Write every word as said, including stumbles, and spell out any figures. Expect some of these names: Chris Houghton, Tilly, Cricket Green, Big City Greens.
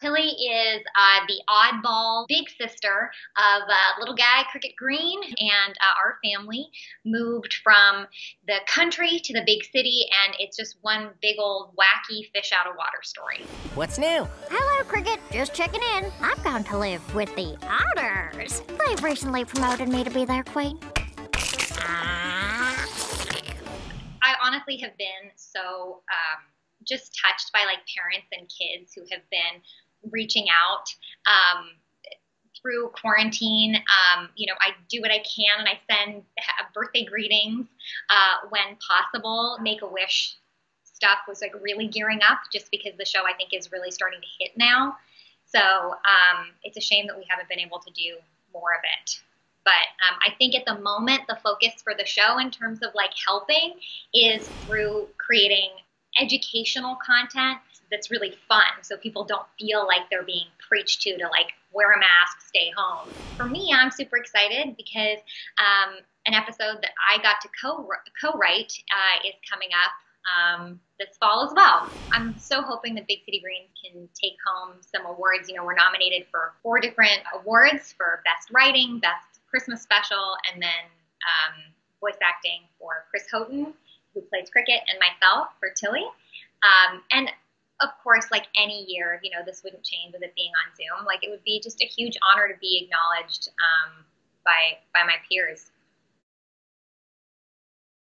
Tilly is uh, the oddball big sister of uh, little guy Cricket Green, and uh, our family moved from the country to the big city, and it's just one big old wacky fish out of water story. What's new? Hello, Cricket. Just checking in. I've gone to live with the otters. They've recently promoted me to be their queen. Ah. I honestly have been so um, just touched by like parents and kids who have been reaching out um, through quarantine. Um, you know, I do what I can, and I send birthday greetings uh, when possible. Make-A-Wish stuff was like really gearing up just because the show I think is really starting to hit now. So um, it's a shame that we haven't been able to do more of it. But um, I think at the moment the focus for the show in terms of like helping is through creating educational content that's really fun, so people don't feel like they're being preached to to like wear a mask, stay home. For me, I'm super excited because um, an episode that I got to co co-write uh, is coming up um, this fall as well. I'm so hoping that Big City Greens can take home some awards. You know, we're nominated for four different awards for best writing, best Christmas special, and then um, voice acting for Chris Houghton, who plays Cricket, and myself for Tilly. Um, and of course, like any year, you know, this wouldn't change with it being on Zoom. Like, it would be just a huge honor to be acknowledged um, by, by my peers.